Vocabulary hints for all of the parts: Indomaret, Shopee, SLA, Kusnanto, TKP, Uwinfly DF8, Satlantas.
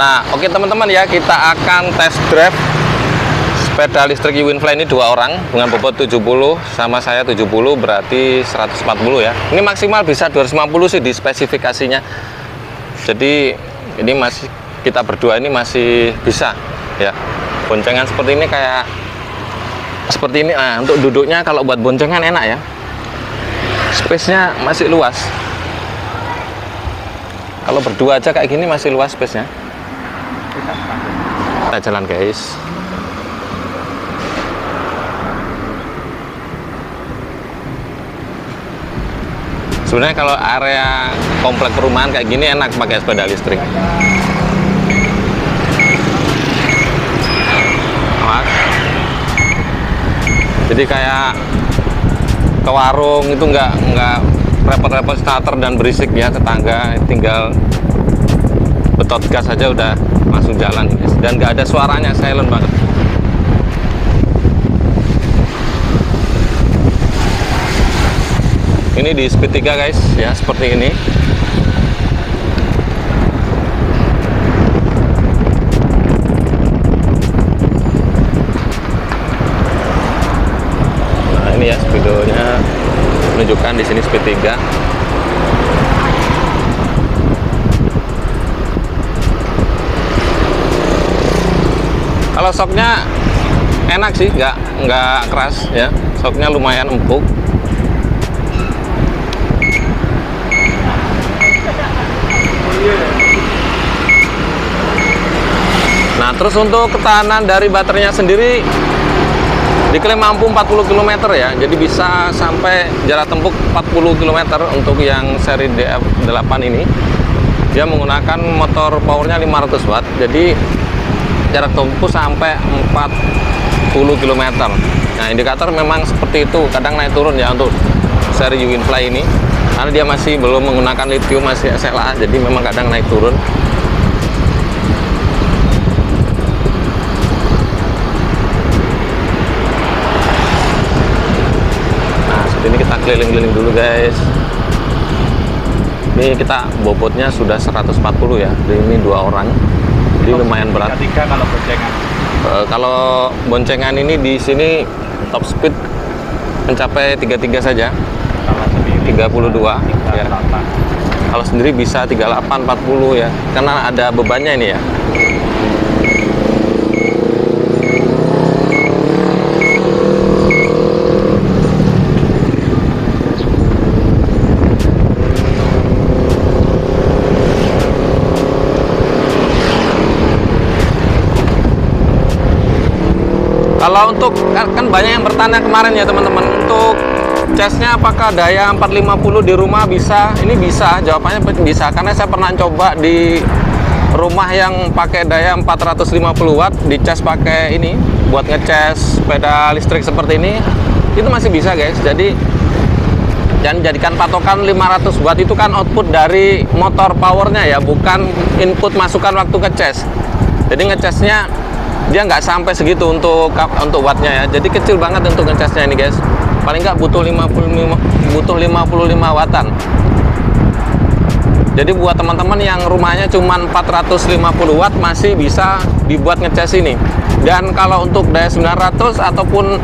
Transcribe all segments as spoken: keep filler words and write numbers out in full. Nah, oke teman-teman ya, kita akan test drive sepeda listrik Uwinfly ini dua orang dengan bobot tujuh puluh sama saya tujuh puluh, berarti seratus empat puluh ya. Ini maksimal bisa dua ratus lima puluh sih di spesifikasinya. Jadi ini masih kita berdua ini masih bisa ya. Boncengan seperti ini kayak seperti ini. Nah, untuk duduknya kalau buat boncengan enak ya. Space-nya masih luas. Kalau berdua aja kayak gini masih luas space-nya. Kita jalan guys. Sebenarnya kalau area komplek perumahan kayak gini enak pakai sepeda listrik. Jadi kayak ke warung itu nggak nggak repot-repot starter dan berisik ya tetangga, tinggal betot gas aja udah langsung jalan guys. Dan nggak ada suaranya, silent banget. Ini di speed tiga guys ya, seperti ini. Nah, ini ya speedonya menunjukkan di sini speed tiga. Kalau shocknya enak sih, nggak nggak keras ya, shocknya lumayan empuk. Nah, terus untuk ketahanan dari baterainya sendiri diklaim mampu empat puluh kilometer ya, jadi bisa sampai jarak tempuh empat puluh kilometer untuk yang seri D F delapan ini. Dia menggunakan motor powernya lima ratus watt, jadi jarak tempuh sampai empat puluh kilometer. Nah, indikator memang seperti itu, kadang naik turun ya untuk seri Uwinfly ini, karena dia masih belum menggunakan lithium, masih S L A, jadi memang kadang naik turun. Nah, seperti ini kita keliling-keliling dulu guys. Ini kita bobotnya sudah seratus empat puluh ya, jadi ini dua orang. Jadi lumayan berat. Tiga kalau boncengan. E, kalau boncengan ini di sini top speed mencapai tiga puluh tiga saja. tiga puluh dua. Ya. Kalau sendiri bisa tiga puluh delapan, empat puluh ya. Karena ada bebannya ini ya. Kalau untuk, kan banyak yang bertanya kemarin ya teman-teman, untuk casnya apakah daya empat lima nol di rumah bisa? Ini bisa, jawabannya bisa, karena saya pernah coba di rumah yang pakai daya empat ratus lima puluh watt, di cas pakai ini, buat ngecas sepeda listrik seperti ini, itu masih bisa guys. Jadi jangan jadikan patokan lima ratus watt, itu kan output dari motor powernya ya, bukan input masukan waktu ngecas. Jadi ngecasnya dia nggak sampai segitu untuk untuk wattnya ya, jadi kecil banget untuk ngecasnya ini guys, paling nggak butuh lima puluh lima butuh lima puluh lima wattan. Jadi buat teman-teman yang rumahnya cuma empat ratus lima puluh watt masih bisa dibuat ngecas ini. Dan kalau untuk daya sembilan ratus ataupun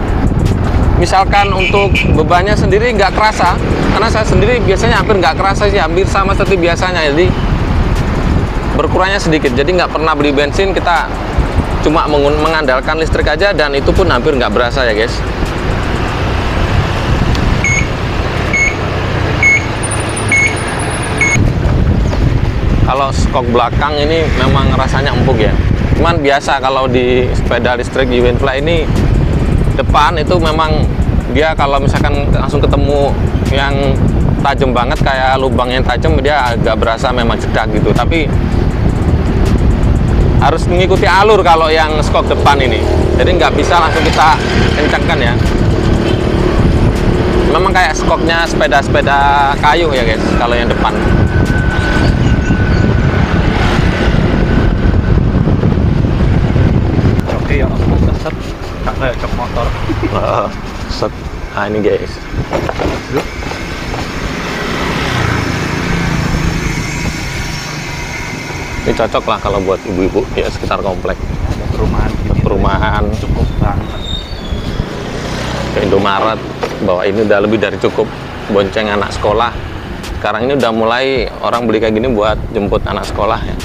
misalkan untuk bebannya sendiri nggak kerasa, karena saya sendiri biasanya hampir nggak kerasa sih, hampir sama seperti biasanya, jadi berkurangnya sedikit. Jadi nggak pernah beli bensin, kita cuma mengandalkan listrik aja, dan itu pun hampir nggak berasa ya guys. Kalau skok belakang ini memang rasanya empuk ya, cuman biasa kalau di sepeda listrik Uwinfly ini depan itu memang dia kalau misalkan langsung ketemu yang tajam banget kayak lubang yang tajam, dia agak berasa memang jedak gitu, tapi harus mengikuti alur kalau yang skok depan ini, jadi nggak bisa langsung kita kencangkan ya. Memang kayak skoknya sepeda-sepeda kayu ya guys kalau yang depan. Oke ya, aku keset tak kayak ke motor. Set, nah ini guys. Ini cocok lah kalau buat ibu-ibu ya sekitar komplek. Perumahan. Perumahan. Cukup banget. Ke Indomaret bahwa ini udah lebih dari cukup. Bonceng anak sekolah. Sekarang ini udah mulai orang beli kayak gini buat jemput anak sekolah ya.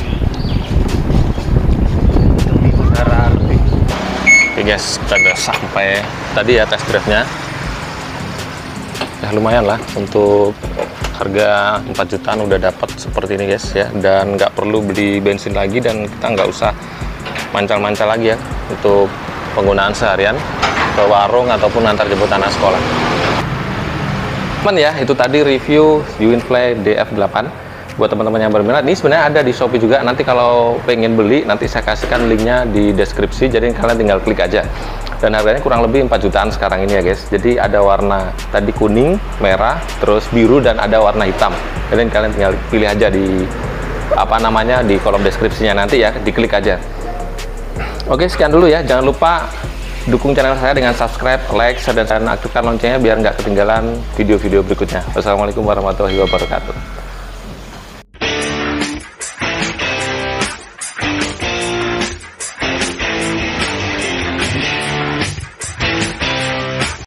Oke guys, kita udah sampai tadi ya test drive-nya. Ya lumayan lah untuk harga empat jutaan udah dapat seperti ini guys ya, dan nggak perlu beli bensin lagi dan kita nggak usah mancal-mancal lagi ya untuk penggunaan seharian ke warung ataupun antar jemput anak sekolah. Teman ya, itu tadi review Uwinfly D F delapan buat teman-teman yang berminat. Ini sebenarnya ada di Shopee juga, nanti kalau pengen beli nanti saya kasihkan linknya di deskripsi, jadi kalian tinggal klik aja. Dan harganya kurang lebih empat jutaan sekarang ini ya guys. Jadi ada warna tadi kuning, merah, terus biru, dan ada warna hitam. Jadi kalian tinggal pilih aja di apa namanya di kolom deskripsinya nanti ya, diklik aja. Oke, sekian dulu ya. Jangan lupa dukung channel saya dengan subscribe, like, share, dan aktifkan loncengnya biar nggak ketinggalan video-video berikutnya. Wassalamualaikum warahmatullahi wabarakatuh.